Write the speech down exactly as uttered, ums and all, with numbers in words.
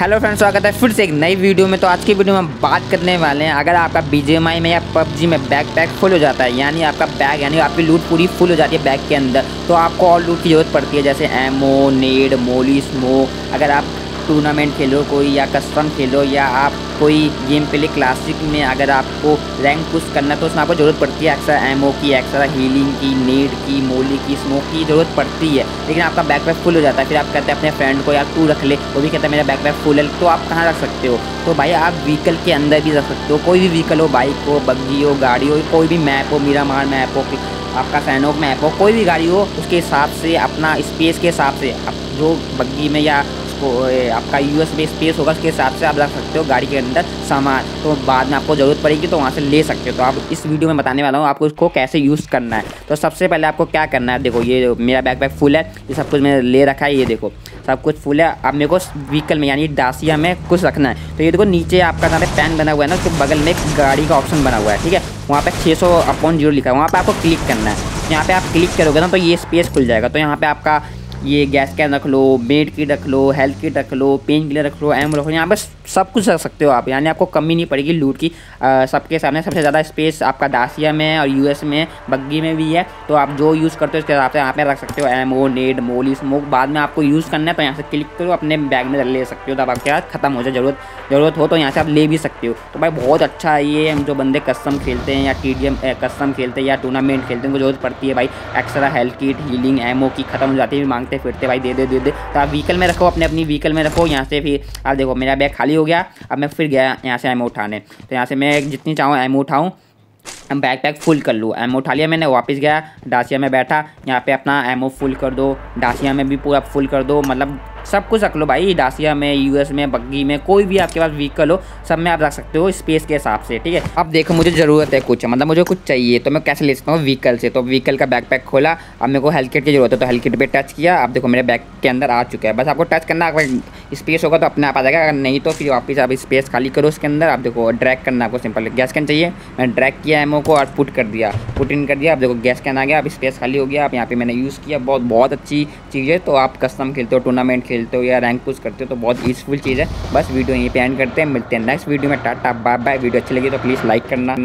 Hello friends, स्वागत है फिर से एक नई वीडियो में। तो आज की वीडियो में हम बात करने वाले हैं, अगर आपका बीजीएमआई में या पबजी में बैग पैक फुल हो जाता है, यानी आपका बैग यानी आपकी लूट पूरी फुल हो जाती है बैग के अंदर, तो आपको और लूट की ज़रूरत पड़ती है, जैसे एमओ, नेड, मोली, स्मोक। अगर आप टूर्नामेंट खेलो कोई या कस्टम खेलो या आप कोई गेम प्ले क्लासिक में अगर आपको रैंक पुश करना है तो उसमें आपको ज़रूरत पड़ती है एक्स्ट्रा एमओ की, एक्स्ट्रा हीलिंग की, नेड की, मोली की, स्मोक की ज़रूरत पड़ती है। लेकिन आपका बैकपैक फुल हो जाता है, फिर आप कहते हैं अपने फ्रेंड को यार तू रख ले, वो भी कहता है मेरा बैकपैक फुल है, तो आप कहाँ रख सकते हो? तो भाई आप व्हीकल के अंदर भी रख सकते हो, कोई भी व्हीकल हो, बाइक हो, बग्गी हो, गाड़ी हो, कोई भी मैप हो, मीरा मार मैप हो, आपका सैनोक मैप हो, कोई भी गाड़ी हो, उसके हिसाब से अपना स्पेस के हिसाब से आप जो बग्गी में या को आपका यूएस में स्पेस होगा उसके हिसाब से आप रख सकते हो गाड़ी के अंदर सामान। तो बाद में आपको ज़रूरत पड़ेगी तो वहाँ से ले सकते हो। तो आप इस वीडियो में बताने वाला हूँ आपको इसको कैसे यूज़ करना है। तो सबसे पहले आपको क्या करना है, देखो ये मेरा बैकपैक फुल है, ये सब कुछ मैंने ले रखा है, ये देखो सब कुछ फुल है। अब मेरे को व्हीकल में यानी डासिया में कुछ रखना है, तो ये देखो नीचे आपका जहाँ पे पैन बना हुआ है ना, उसके बगल में एक गाड़ी का ऑप्शन बना हुआ है, ठीक है, वहाँ पे छः सौ अपॉन जीरो लिखा है, वहाँ पर आपको क्लिक करना है। यहाँ पर आप क्लिक करोगे ना तो ये स्पेस खुल जाएगा। तो यहाँ पर आपका ये गैस कैन रख लो, मेड की रख लो, हेल्थ की रख लो, पेन किलर रख लो, एम रख लो, यहाँ पर सब कुछ रख सकते हो आप, यानी आपको कमी नहीं पड़ेगी लूट की। सबके सामने सबसे ज़्यादा स्पेस आपका दासिया में और यूएस में बग्गी में भी है, तो आप जो यूज़ करते हो उसके हिसाब से यहाँ पे रख सकते हो एमओ, नेड, मोली, स्मोक। बाद में आपको यूज़ करना है तो यहाँ से क्लिक करो, अपने बैग में ले सकते हो, तब आपके साथ खत्म हो जाए, ज़रूरत ज़रूरत हो तो यहाँ से आप ले भी सकते हो। तो भाई बहुत अच्छा है ये, हम जो बंदे कस्टम खेलते हैं या टी डी एम कस्टम खेलते हैं या टूर्नामेंट खेलते हैं उनको ज़रूरत पड़ती है भाई extra health kit, healing, ammo की खत्म हो जाती है, मांगते फिरते भाई दे दे दे दे। तो आप व्हीकल में रखो, अपने अपनी व्हीकल में रखो। यहाँ से फिर आप देखो मेरा बैग खाली हो गया, अब मैं फिर गया यहाँ से एमओ उठाने, तो यहाँ से मैं जितनी चाहूँ एमओ उठाऊँ, बैग पैक फुल कर लूँ। एमओ उठा लिया मैंने, वापस गया डासिया में बैठा, यहाँ पे अपना एमओ फुल कर दो, डासिया में भी पूरा फुल कर दो, मतलब सब कुछ रख लो भाई। डासिया में, यूएस में, बग्गी में, कोई भी आपके पास व्हीकल हो सब में आप रख सकते हो स्पेस के हिसाब से, ठीक है। अब देखो मुझे ज़रूरत है कुछ, मतलब मुझे कुछ चाहिए तो मैं कैसे ले सकता हूँ व्हीकल से। तो व्हीकल का बैग पैक खोला, अब मेरे को हेल्थ किट की जरूरत है, तो हेल्थ किट पे टच किया, अब देखो मेरे बैग के अंदर आ चुका है। बस आपको टच करना, अगर स्पेस होगा तो अपने आप आ जाएगा, अगर नहीं तो फिर वापस आप स्पेस खाली करो उसके अंदर। आप देखो ड्रैग करना आपको, सिंपल गैस कैन चाहिए, मैंने ड्रैग किया एमओ को और पुट कर दिया, पुट इन कर दिया, आप देखो गैस कैन आ गया, अब स्पेस खाली हो गया। आप यहाँ पे मैंने यूज़ किया, बहुत बहुत अच्छी चीज़ है। तो आप कस्टम खेलते हो, टूर्नामेंट खेलते हो या रैंक पुश करते हो तो बहुत यूजफुल चीज़ है। बस वीडियो यहीं पे एंड करते हैं, मिलते हैं नेक्स्ट वीडियो में, टाटा बाय बाय। वीडियो अच्छी लगी तो प्लीज़ लाइक करना।